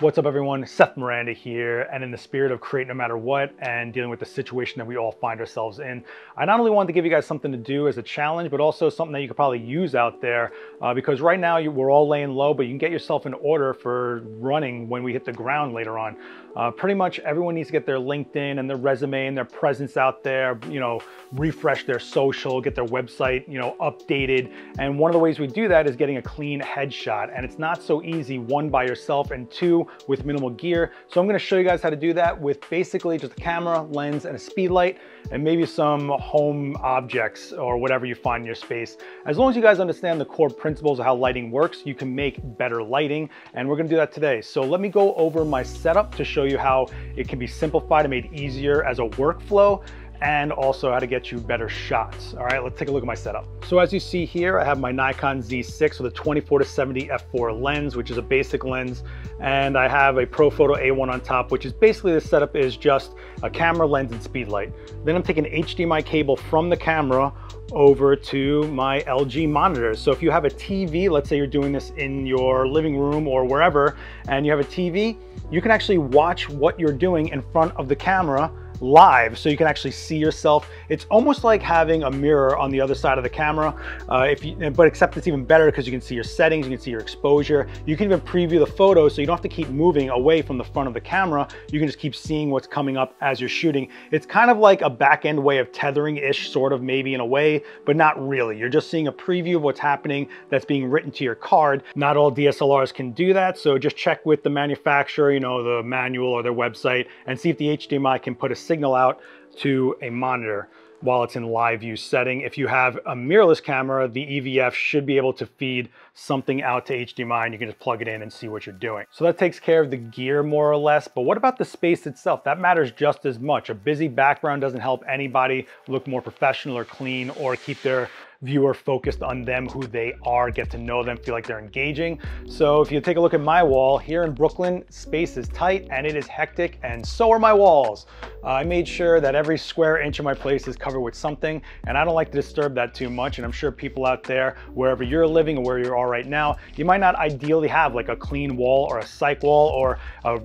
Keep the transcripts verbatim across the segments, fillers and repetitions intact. What's up everyone, Seth Miranda here, and in the spirit of Create No Matter What and dealing with the situation that we all find ourselves in, I not only wanted to give you guys something to do as a challenge, but also something that you could probably use out there uh, because right now you, we're all laying low, but you can get yourself in order for running when we hit the ground later on. Uh, pretty much everyone needs to get their LinkedIn and their resume and their presence out there, you know, refresh their social, get their website, you know, updated. And one of the ways we do that is getting a clean headshot. And it's not so easy, one, by yourself, and two, with minimal gear. So I'm going to show you guys how to do that with basically just a camera, lens, and a speed light, and maybe some home objects or whatever you find in your space. As long as you guys understand the core principles of how lighting works, you can make better lighting, and we're going to do that today. So let me go over my setup to show you how it can be simplified and made easier as a workflow, and also how to get you better shots. All right, let's take a look at my setup. So as you see here, I have my Nikon Z six with a twenty-four to seventy f four lens, which is a basic lens. And I have a Profoto A one on top, which is basically, the setup is just a camera, lens, and speed light. Then I'm taking an H D M I cable from the camera over to my L G monitor. So if you have a T V, let's say you're doing this in your living room or wherever, and you have a T V, you can actually watch what you're doing in front of the camera live, so you can actually see yourself. It's almost like having a mirror on the other side of the camera, uh, if you, but except it's even better because you can see your settings, you can see your exposure, you can even preview the photo, so you don't have to keep moving away from the front of the camera. You can just keep seeing what's coming up as you're shooting. It's kind of like a back-end way of tethering-ish, sort of, maybe in a way, but not really. You're just seeing a preview of what's happening that's being written to your card. Not all D S L Rs can do that, so just check with the manufacturer, you know, the manual or their website, and see if the H D M I can put a signal out to a monitor while it's in live view setting. If you have a mirrorless camera, the E V F should be able to feed something out to H D M I, and you can just plug it in and see what you're doing. So that takes care of the gear more or less, but what about the space itself? That matters just as much. A busy background doesn't help anybody look more professional or clean, or keep their viewer focused on them, who they are, get to know them, feel like they're engaging. So if you take a look at my wall here in Brooklyn, space is tight and it is hectic, and so are my walls. Uh, I made sure that every square inch of my place is covered with something, and I don't like to disturb that too much. And I'm sure people out there, wherever you're living or where you are right now, you might not ideally have like a clean wall or a psych wall or a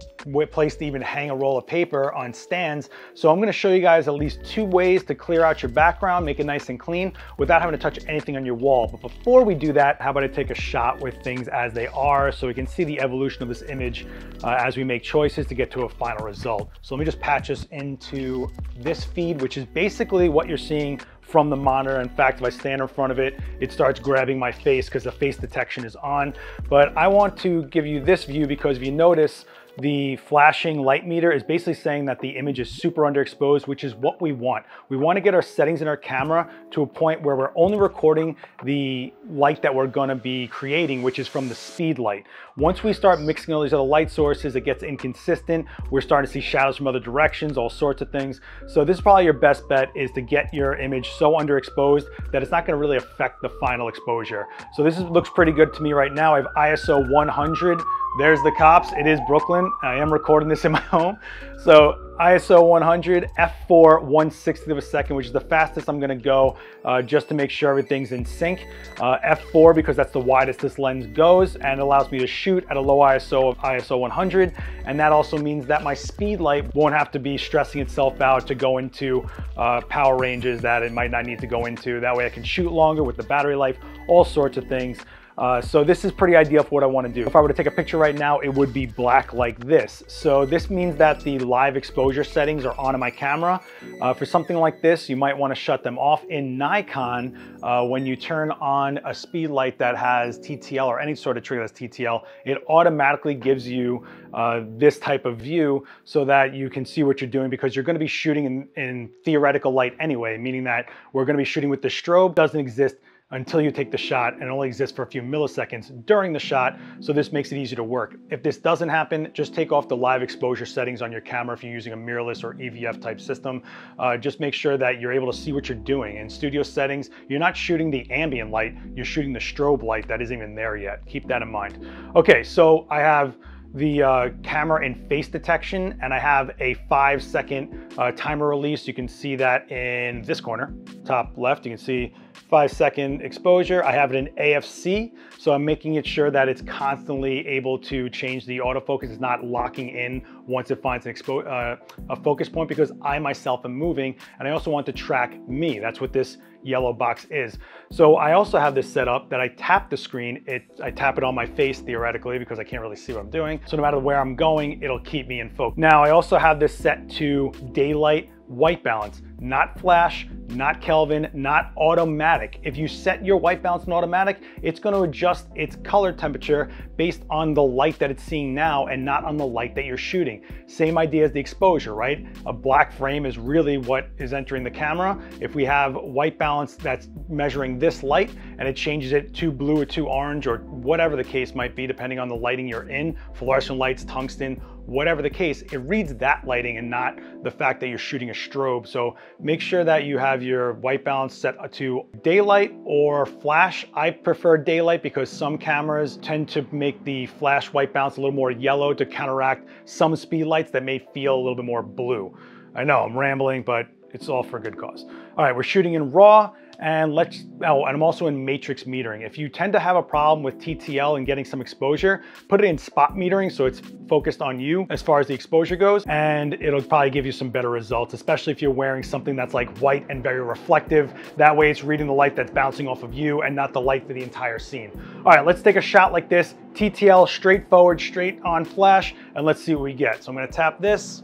place to even hang a roll of paper on stands. So I'm going to show you guys at least two ways to clear out your background, make it nice and clean without having to touch anything on your wall. But before we do that, how about I take a shot with things as they are, so we can see the evolution of this image uh, as we make choices to get to a final result. So let me just patch us into this feed, which is basically what you're seeing from the monitor. In fact, if I stand in front of it, it starts grabbing my face because the face detection is on. But I want to give you this view because if you notice, the flashing light meter is basically saying that the image is super underexposed, which is what we want. We want to get our settings in our camera to a point where we're only recording the light that we're going to be creating, which is from the speed light. Once we start mixing all these other light sources, it gets inconsistent. We're starting to see shadows from other directions, all sorts of things. So this is probably your best bet, is to get your image so underexposed that it's not going to really affect the final exposure. So this is, looks pretty good to me right now. I have I S O one hundred. There's the cops. It is Brooklyn. I am recording this in my home. So I S O one hundred, f four, one sixtieth of a second, which is the fastest I'm going to go, uh, just to make sure everything's in sync. Uh, f four, because that's the widest this lens goes, and allows me to shoot at a low I S O of I S O one hundred. And that also means that my speed light won't have to be stressing itself out to go into uh, power ranges that it might not need to go into. That way I can shoot longer with the battery life, all sorts of things. Uh, so this is pretty ideal for what I want to do. If I were to take a picture right now, it would be black like this. So this means that the live exposure settings are on in my camera. Uh, for something like this, you might want to shut them off. In Nikon, uh, when you turn on a speed light that has T T L or any sort of trigger that's T T L, it automatically gives you uh, this type of view so that you can see what you're doing, because you're going to be shooting in, in theoretical light anyway, meaning that we're going to be shooting with the strobe. Doesn't exist until you take the shot, and it only exists for a few milliseconds during the shot, so this makes it easy to work. If this doesn't happen, just take off the live exposure settings on your camera if you're using a mirrorless or E V F type system. Uh, just make sure that you're able to see what you're doing. In studio settings, you're not shooting the ambient light, you're shooting the strobe light that isn't even there yet. Keep that in mind. Okay, so I have the uh, camera in face detection, and I have a five second uh, timer release. You can see that in this corner, top left, you can see five second exposure. I have it in A F C, so I'm making it sure that it's constantly able to change the autofocus. It's not locking in once it finds an expo uh, a focus point, because I myself am moving and I also want to track me. That's what this yellow box is. So I also have this set up that I tap the screen. It, I tap it on my face theoretically because I can't really see what I'm doing. So no matter where I'm going, it'll keep me in focus. Now I also have this set to daylight white balance, not flash, not Kelvin, not automatic. If you set your white balance in automatic, it's going to adjust its color temperature based on the light that it's seeing now and not on the light that you're shooting. Same idea as the exposure, right? A black frame is really what is entering the camera. If we have white balance that's measuring this light and it changes it to blue or to orange or whatever the case might be, depending on the lighting you're in, fluorescent lights, tungsten, whatever the case, it reads that lighting and not the fact that you're shooting a strobe. So make sure that you have your white balance set to daylight or flash. I prefer daylight because some cameras tend to make the flash white balance a little more yellow to counteract some speed lights that may feel a little bit more blue. I know I'm rambling, but it's all for good cause. All right, we're shooting in RAW. And let's, oh, and I'm also in matrix metering. If you tend to have a problem with T T L and getting some exposure, put it in spot metering so it's focused on you as far as the exposure goes, and it'll probably give you some better results, especially if you're wearing something that's like white and very reflective. That way it's reading the light that's bouncing off of you and not the light for the entire scene. All right, let's take a shot like this. T T L straight forward, straight on flash, and let's see what we get. So I'm gonna tap this.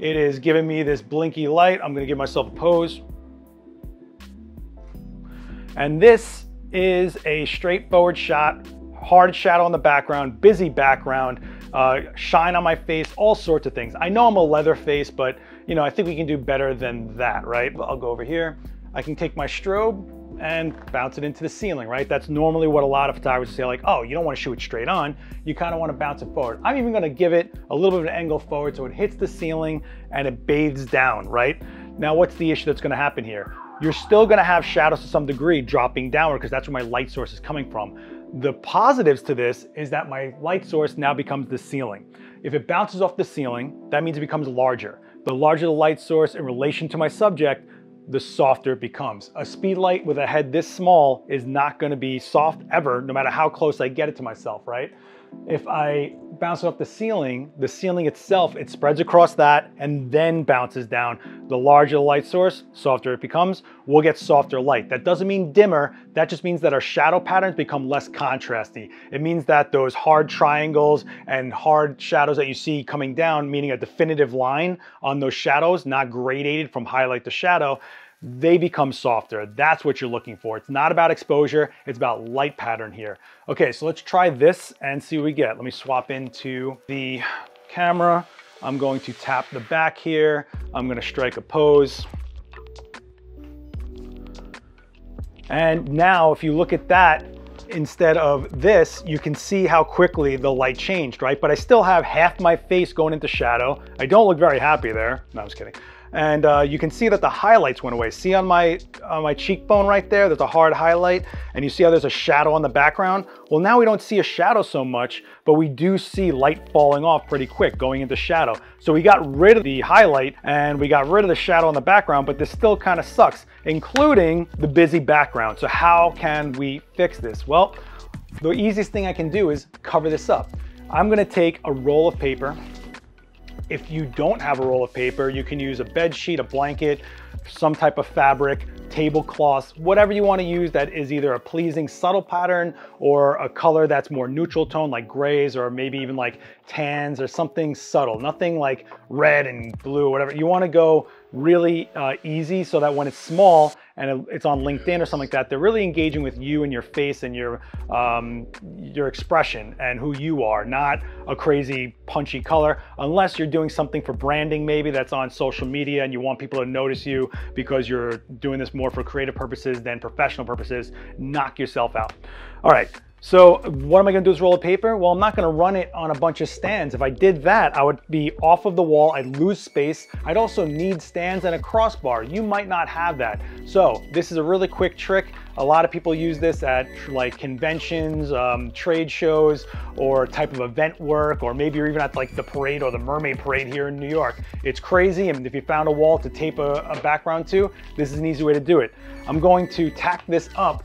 It is giving me this blinky light. I'm gonna give myself a pose. And this is a straightforward shot, hard shadow in the background, busy background, uh, shine on my face, all sorts of things. I know I'm a leather face, but you know, I think we can do better than that, right? I'll go over here. I can take my strobe and bounce it into the ceiling, right? That's normally what a lot of photographers say, like, oh, you don't wanna shoot it straight on. You kinda wanna bounce it forward. I'm even gonna give it a little bit of an angle forward so it hits the ceiling and it bathes down, right? Now, what's the issue that's gonna happen here? You're still gonna have shadows to some degree dropping downward because that's where my light source is coming from. The positives to this is that my light source now becomes the ceiling. If it bounces off the ceiling, that means it becomes larger. The larger the light source in relation to my subject, the softer it becomes. A speed light with a head this small is not gonna be soft ever, no matter how close I get it to myself, right? If I bounce it off the ceiling, the ceiling itself, it spreads across that and then bounces down. The larger the light source, softer it becomes, we'll get softer light. That doesn't mean dimmer, that just means that our shadow patterns become less contrasty. It means that those hard triangles and hard shadows that you see coming down, meaning a definitive line on those shadows, not gradated from highlight to shadow, they become softer. That's what you're looking for. It's not about exposure, it's about light pattern here. Okay, so let's try this and see what we get. Let me swap into the camera. I'm going to tap the back here. I'm gonna strike a pose. And now if you look at that, instead of this, you can see how quickly the light changed, right? But I still have half my face going into shadow. I don't look very happy there. No, I'm just kidding. And uh, you can see that the highlights went away. See on my, on my cheekbone right there, there's a hard highlight, and you see how there's a shadow on the background? Well, now we don't see a shadow so much, but we do see light falling off pretty quick, going into shadow. So we got rid of the highlight and we got rid of the shadow on the background, but this still kind of sucks, including the busy background. So how can we fix this? Well, the easiest thing I can do is cover this up. I'm gonna take a roll of paper. If you don't have a roll of paper, you can use a bed sheet, a blanket, some type of fabric, tablecloths, whatever you want to use that is either a pleasing subtle pattern or a color that's more neutral tone like grays or maybe even like tans or something subtle, nothing like red and blue or whatever. You want to go really uh, easy so that when it's small and it's on LinkedIn or something like that, they're really engaging with you and your face and your um, your expression and who you are, not a crazy punchy color, unless you're doing something for branding maybe that's on social media and you want people to notice you because you're doing this more for creative purposes than professional purposes. Knock yourself out. All right. So what am I gonna do is roll of paper? Well, I'm not gonna run it on a bunch of stands. If I did that, I would be off of the wall, I'd lose space. I'd also need stands and a crossbar. You might not have that. So this is a really quick trick. A lot of people use this at like conventions, um, trade shows, or type of event work, or maybe you're even at like the parade or the mermaid parade here in New York. It's crazy, and if you found a wall to tape a, a background to, this is an easy way to do it. I'm going to tack this up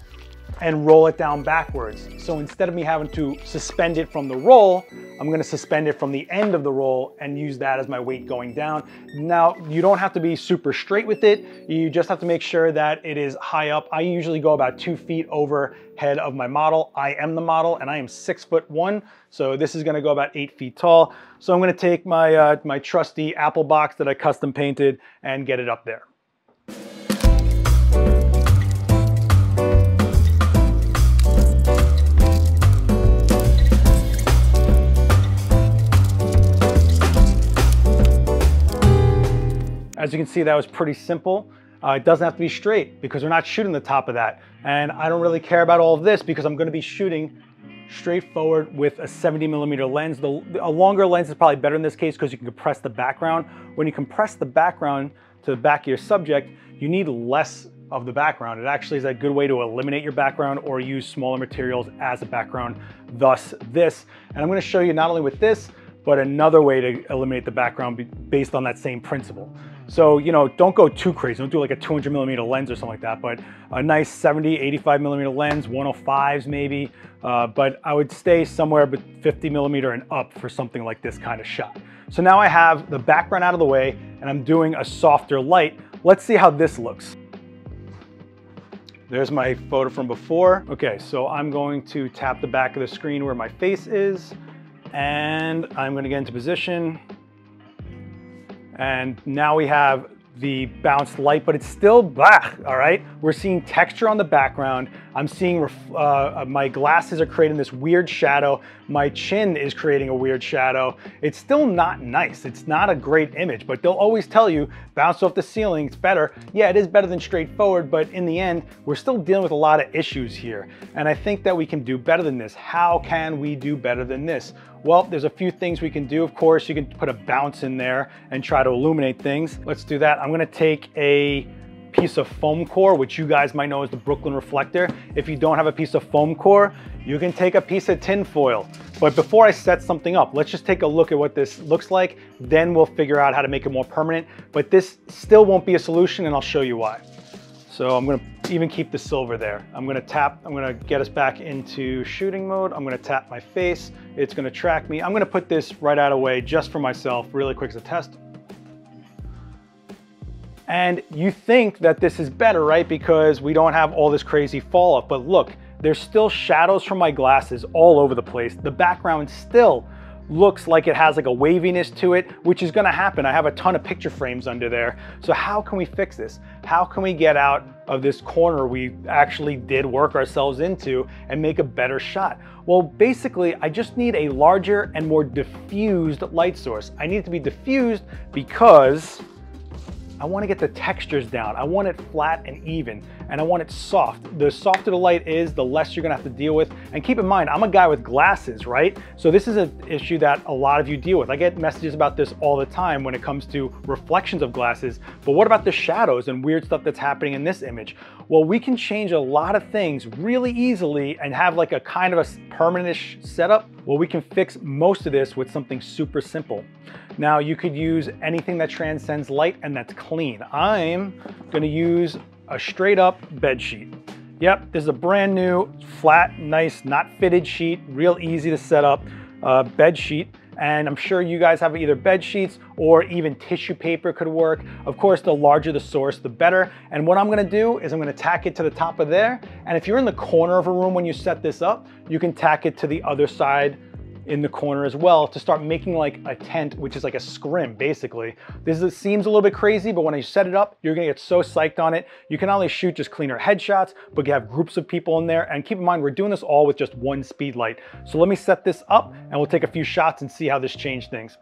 and roll it down backwards. So instead of me having to suspend it from the roll, I'm gonna suspend it from the end of the roll and use that as my weight going down. Now, you don't have to be super straight with it. You just have to make sure that it is high up. I usually go about two feet overhead of my model. I am the model and I am six foot one. So this is gonna go about eight feet tall. So I'm gonna take my, uh, my trusty Apple box that I custom painted and get it up there. As you can see, that was pretty simple. Uh, it doesn't have to be straight because we're not shooting the top of that. And I don't really care about all of this because I'm gonna be shooting straight forward with a seventy millimeter lens. The, a longer lens is probably better in this case because you can compress the background. When you compress the background to the back of your subject, you need less of the background. It actually is a good way to eliminate your background or use smaller materials as a background, thus this. And I'm gonna show you not only with this, but another way to eliminate the background based on that same principle. So, you know, don't go too crazy. Don't do like a two hundred millimeter lens or something like that, but a nice seventy, eighty-five millimeter lens, one oh fives maybe. Uh, but I would stay somewhere but fifty millimeter and up for something like this kind of shot. So now I have the background out of the way and I'm doing a softer light. Let's see how this looks. There's my photo from before. Okay, so I'm going to tap the back of the screen where my face is. And I'm gonna get into position. And now we have the bounced light, but it's still black, all right? We're seeing texture on the background. I'm seeing, uh, my glasses are creating this weird shadow. My chin is creating a weird shadow. It's still not nice. It's not a great image, but they'll always tell you, bounce off the ceiling, it's better. Yeah, it is better than straightforward, but in the end, we're still dealing with a lot of issues here. And I think that we can do better than this. How can we do better than this? Well, there's a few things we can do. Of course, you can put a bounce in there and try to illuminate things. Let's do that. I'm gonna take a piece of foam core, which you guys might know is the Brooklyn Reflector. If you don't have a piece of foam core, you can take a piece of tin foil. But before I set something up, let's just take a look at what this looks like. Then we'll figure out how to make it more permanent. But this still won't be a solution, and I'll show you why. So I'm gonna even keep the silver there. I'm gonna tap, I'm gonna get us back into shooting mode. I'm gonna tap my face. It's gonna track me. I'm gonna put this right out of the way just for myself, really quick as a test. And you think that this is better, right? Because we don't have all this crazy fall off, but look, there's still shadows from my glasses all over the place. The background still looks like it has like a waviness to it, which is gonna happen. I have a ton of picture frames under there. So how can we fix this? How can we get out of this corner we actually did work ourselves into and make a better shot? Well, basically, I just need a larger and more diffused light source. I need it to be diffused because I wanna get the textures down. I want it flat and even, and I want it soft. The softer the light is, the less you're gonna have to deal with. And keep in mind, I'm a guy with glasses, right? So this is an issue that a lot of you deal with. I get messages about this all the time when it comes to reflections of glasses, but what about the shadows and weird stuff that's happening in this image? Well, we can change a lot of things really easily and have like a kind of a permanent-ish setup. Well, we can fix most of this with something super simple. Now, you could use anything that transcends light and that's clean. I'm gonna use a straight up bed sheet. Yep, this is a brand new, flat, nice, not fitted sheet, real easy to set up uh, bed sheet. And I'm sure you guys have either bed sheets or even tissue paper could work. Of course, the larger the source, the better. And what I'm gonna do is I'm gonna tack it to the top of there. And if you're in the corner of a room when you set this up, you can tack it to the other side in the corner as well to start making like a tent, which is like a scrim, basically. This is, seems a little bit crazy, but when you set it up, you're gonna get so psyched on it. You can not only shoot just cleaner headshots, but you have groups of people in there. And keep in mind, we're doing this all with just one speed light. So let me set this up and we'll take a few shots and see how this changed things.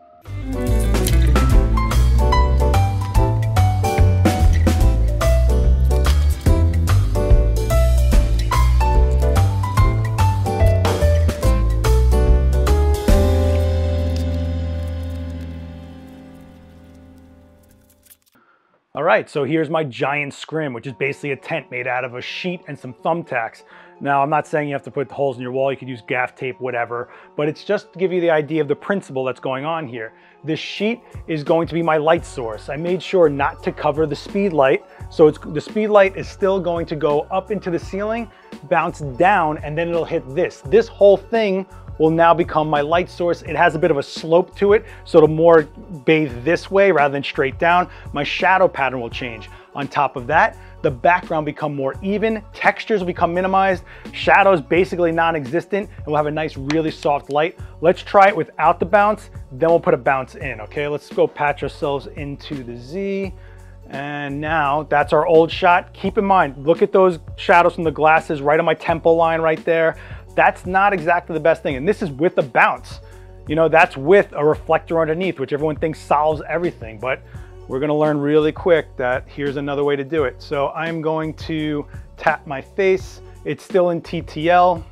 All right, so here's my giant scrim, which is basically a tent made out of a sheet and some thumbtacks. Now, I'm not saying you have to put holes in your wall, you could use gaff tape, whatever, but it's just to give you the idea of the principle that's going on here. This sheet is going to be my light source. I made sure not to cover the speed light, so it's, the speed light is still going to go up into the ceiling, bounce down, and then it'll hit this. This whole thing will now become my light source. It has a bit of a slope to it, so it'll more bathe this way rather than straight down. My shadow pattern will change. On top of that, the background become more even, textures will become minimized, shadows basically non-existent, and we'll have a nice, really soft light. Let's try it without the bounce, then we'll put a bounce in, okay? Let's go patch ourselves into the Z. And now that's our old shot. Keep in mind, look at those shadows from the glasses right on my temple line right there. That's not exactly the best thing. And this is with a bounce. You know, that's with a reflector underneath, which everyone thinks solves everything. But we're gonna learn really quick that here's another way to do it. So I'm going to tap my face. It's still in T T L.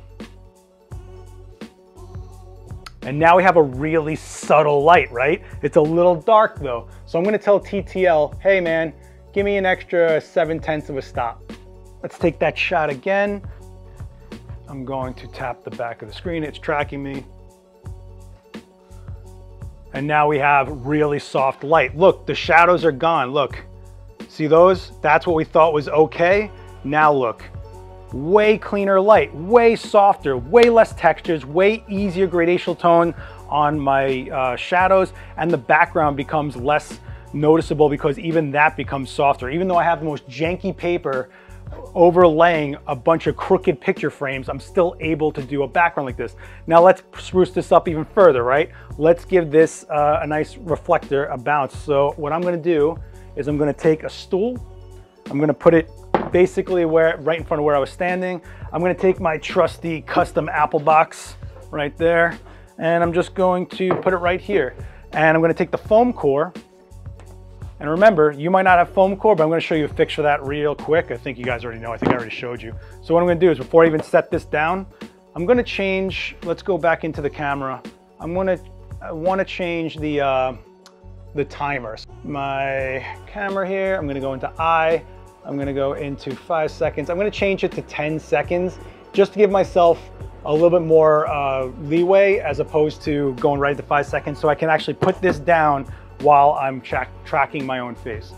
And now we have a really subtle light, right? It's a little dark though. So I'm gonna tell T T L, hey man, give me an extra seven tenths of a stop. Let's take that shot again. I'm going to tap the back of the screen. It's tracking me. And now we have really soft light. Look, the shadows are gone. Look, see those? That's what we thought was okay. Now look, way cleaner light, way softer, way less textures, way easier gradational tone on my uh, shadows. And the background becomes less noticeable because even that becomes softer. Even though I have the most janky paper overlaying a bunch of crooked picture frames, I'm still able to do a background like this. Now let's spruce this up even further, right? Let's give this uh, a nice reflector, a bounce. So what I'm gonna do is I'm gonna take a stool. I'm gonna put it basically where, right in front of where I was standing. I'm gonna take my trusty custom Apple box right there, and I'm just going to put it right here. And I'm gonna take the foam core. And remember, you might not have foam core, but I'm gonna show you a fix for that real quick. I think you guys already know, I think I already showed you. So what I'm gonna do is before I even set this down, I'm gonna change, let's go back into the camera. I'm gonna, I wanna change the, uh, the timer. My camera here, I'm gonna go into I, I'm gonna go into five seconds. I'm gonna change it to ten seconds just to give myself a little bit more uh, leeway as opposed to going right to five seconds so I can actually put this down while I'm tra tracking my own face.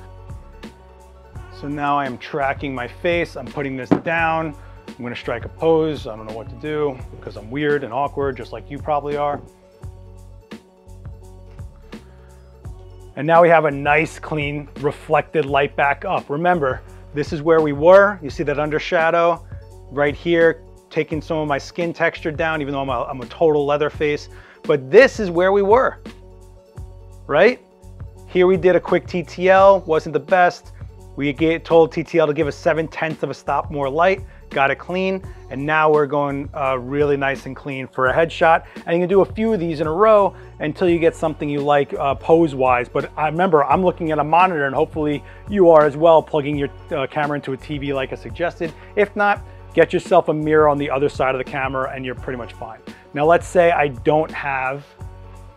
So now I am tracking my face. I'm putting this down. I'm gonna strike a pose. I don't know what to do because I'm weird and awkward, just like you probably are. And now we have a nice, clean, reflected light back up. Remember, this is where we were. You see that under shadow right here, taking some of my skin texture down, even though I'm a, I'm a total leather face. But this is where we were, right? Here we did a quick T T L, wasn't the best. We get, told T T L to give us seven tenths of a stop more light, got it clean, and now we're going uh, really nice and clean for a headshot. And you can do a few of these in a row until you get something you like uh, pose-wise. But I remember, I'm looking at a monitor, and hopefully you are as well, plugging your uh, camera into a T V like I suggested. If not, get yourself a mirror on the other side of the camera and you're pretty much fine. Now let's say I don't have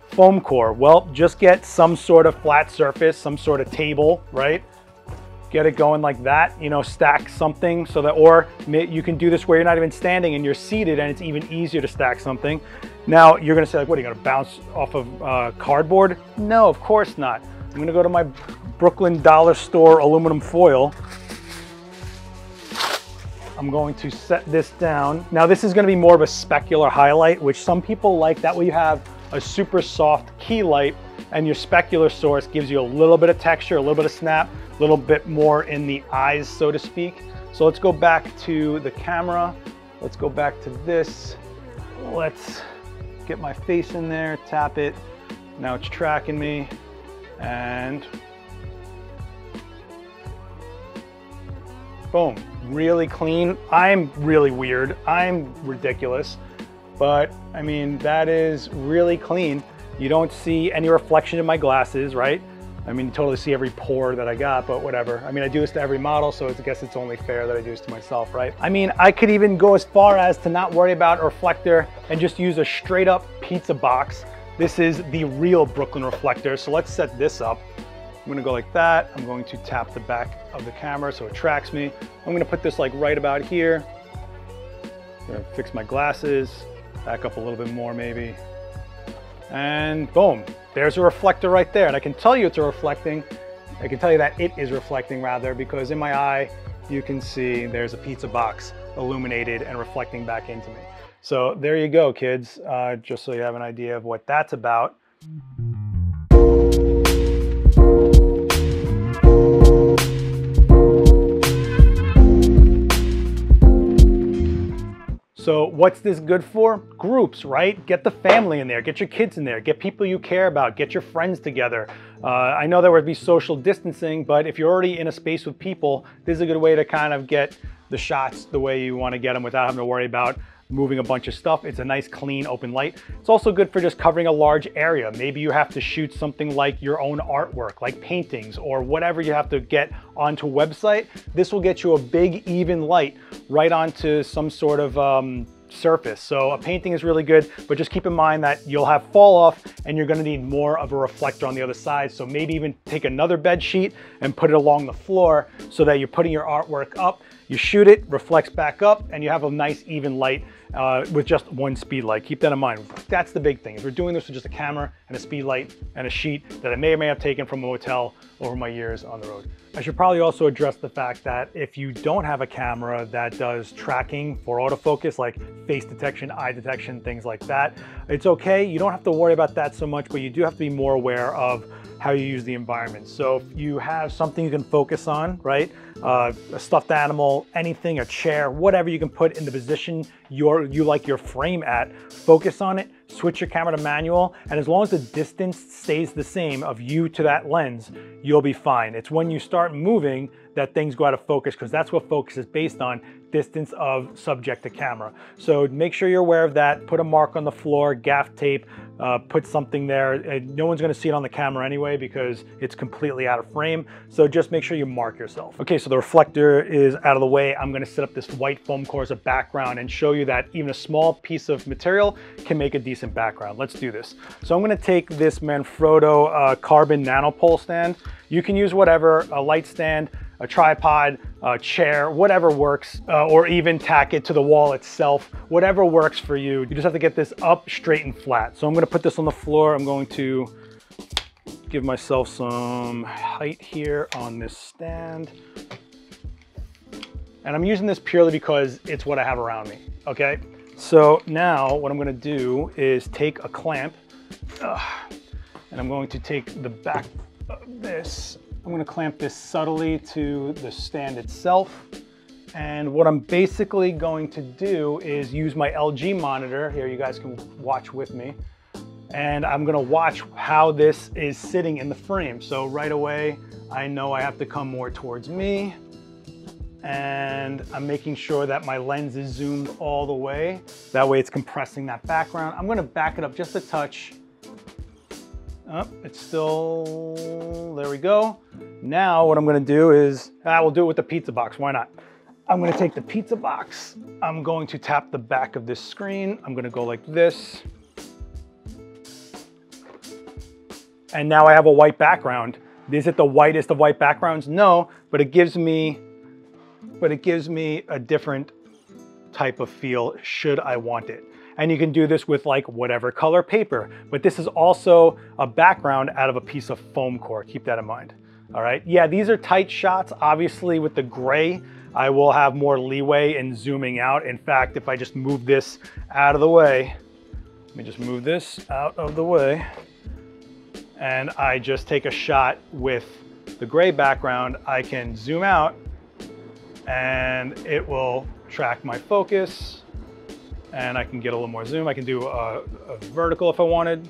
foam core. Well, just get some sort of flat surface, some sort of table, right? Get it going like that, you know, stack something so that, or you can do this where you're not even standing and you're seated and it's even easier to stack something. Now you're going to say like, what, are you going to bounce off of uh, cardboard? No, of course not. I'm going to go to my Brooklyn Dollar Store aluminum foil. I'm going to set this down. Now this is going to be more of a specular highlight, which some people like. That way you have a super soft key light and your specular source gives you a little bit of texture, a little bit of snap, a little bit more in the eyes, so to speak. So let's go back to the camera. Let's go back to this. Let's get my face in there, tap it. Now it's tracking me and boom, really clean. I'm really weird, I'm ridiculous. But I mean, that is really clean. You don't see any reflection in my glasses, right? I mean, you totally see every pore that I got, but whatever. I mean, I do this to every model, so I guess it's only fair that I do this to myself, right? I mean, I could even go as far as to not worry about a reflector and just use a straight up pizza box. This is the real Brooklyn reflector. So let's set this up. I'm gonna go like that. I'm going to tap the back of the camera so it tracks me. I'm gonna put this like right about here. I'm gonna fix my glasses, back up a little bit more maybe. And boom, there's a reflector right there. And I can tell you it's a reflecting. I can tell you that it is reflecting rather, because in my eye, you can see there's a pizza box illuminated and reflecting back into me. So there you go, kids, uh, just so you have an idea of what that's about. So what's this good for? Groups, right? Get the family in there, get your kids in there, get people you care about, get your friends together. Uh, I know there would be social distancing, but if you're already in a space with people, this is a good way to kind of get the shots the way you want to get them without having to worry about moving a bunch of stuff. It's a nice, clean, open light. It's also good for just covering a large area. Maybe you have to shoot something like your own artwork, like paintings or whatever you have to get onto website. This will get you a big, even light right onto some sort of um, surface. So a painting is really good, but just keep in mind that you'll have fall off and you're gonna need more of a reflector on the other side. So maybe even take another bed sheet and put it along the floor so that you're putting your artwork up. You shoot it, reflects back up, and you have a nice even light uh, with just one speed light. Keep that in mind. That's the big thing. If we're doing this with just a camera and a speed light and a sheet that I may or may have taken from a motel over my years on the road. I should probably also address the fact that if you don't have a camera that does tracking for autofocus, like face detection, eye detection, things like that, it's okay. You don't have to worry about that so much, but you do have to be more aware of how you use the environment. So if you have something you can focus on, right? Uh, a stuffed animal, anything, a chair, whatever you can put in the position you're, you like your frame at, focus on it, switch your camera to manual, and as long as the distance stays the same of you to that lens, you'll be fine. It's when you start moving that things go out of focus, because that's what focus is based on, distance of subject to camera. So make sure you're aware of that, put a mark on the floor, gaff tape, uh, put something there. No one's gonna see it on the camera anyway because it's completely out of frame. So just make sure you mark yourself. Okay, so the reflector is out of the way. I'm gonna set up this white foam core as a background and show you that even a small piece of material can make a decent background. Let's do this. So I'm gonna take this Manfrotto uh, carbon nanopole stand. You can use whatever, a light stand, a tripod, a chair, whatever works, uh, or even tack it to the wall itself, whatever works for you. You just have to get this up straight and flat. So I'm gonna put this on the floor. I'm going to give myself some height here on this stand. And I'm using this purely because it's what I have around me, okay? So now what I'm gonna do is take a clamp, uh, and I'm going to take the back of this. I'm gonna clamp this subtly to the stand itself. And what I'm basically going to do is use my L G monitor. Here, you guys can watch with me. And I'm gonna watch how this is sitting in the frame. So right away, I know I have to come more towards me. And I'm making sure that my lens is zoomed all the way. That way it's compressing that background. I'm gonna back it up just a touch. Oh, it's still, there we go. Now what I'm gonna do is, I ah, will do it with the pizza box, why not? I'm gonna take the pizza box. I'm going to tap the back of this screen. I'm gonna go like this. And now I have a white background. Is it the whitest of white backgrounds? No, but it gives me, but it gives me a different type of feel should I want it. And you can do this with like whatever color paper, but this is also a background out of a piece of foam core. Keep that in mind. All right. Yeah, these are tight shots. Obviously with the gray, I will have more leeway in zooming out. In fact, if I just move this out of the way, let me just move this out of the way. And I just take a shot with the gray background. I can zoom out and it will track my focus. And I can get a little more zoom. I can do a, a vertical if I wanted.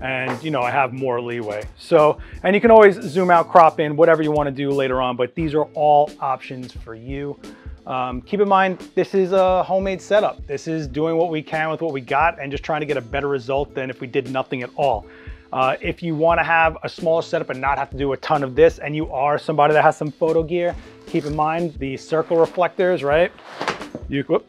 And you know, I have more leeway. So, and you can always zoom out, crop in, whatever you want to do later on, but these are all options for you. Um, keep in mind, this is a homemade setup. This is doing what we can with what we got and just trying to get a better result than if we did nothing at all. Uh, if you want to have a smaller setup and not have to do a ton of this, and you are somebody that has some photo gear, keep in mind the circle reflectors, right? You, whoop,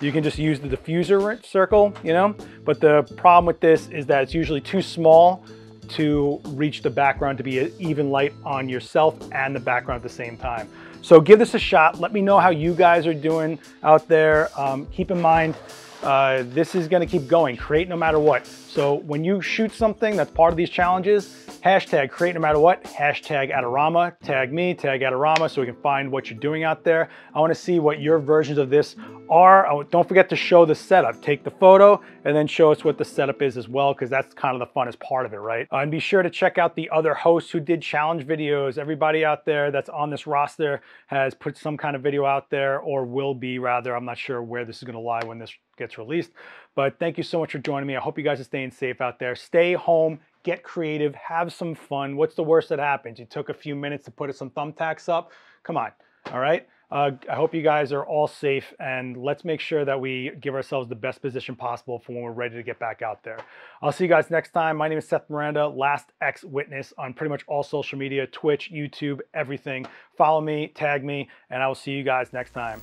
you can just use the diffuser circle, you know, but the problem with this is that it's usually too small to reach the background to be an even light on yourself and the background at the same time. So give this a shot. Let me know how you guys are doing out there. Um, keep in mind, uh, this is gonna keep going, create no matter what. So when you shoot something that's part of these challenges, hashtag create no matter what, hashtag Adorama, tag me, tag Adorama, so we can find what you're doing out there. I wanna see what your versions of this are. Don't forget to show the setup. Take the photo and then show us what the setup is as well, because that's kind of the funnest part of it, right? Uh, and be sure to check out the other hosts who did challenge videos. Everybody out there that's on this roster has put some kind of video out there, or will be rather. I'm not sure where this is gonna lie when this gets released, but thank you so much for joining me. I hope you guys are staying safe out there. Stay home, get creative, have some fun. What's the worst that happens? You took a few minutes to put some thumbtacks up. Come on, all right? Uh, I hope you guys are all safe, and let's make sure that we give ourselves the best position possible for when we're ready to get back out there. I'll see you guys next time. My name is Seth Miranda, Last X Witness on pretty much all social media, Twitch, YouTube, everything. Follow me, tag me, and I will see you guys next time.